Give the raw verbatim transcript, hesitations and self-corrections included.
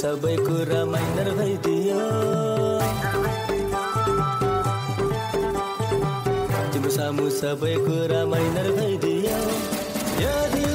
Sabai kura mai narvai diyo, timsa musa sabai kura mai narvai diyo.